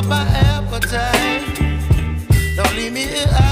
up my appetite. Don't leave me here.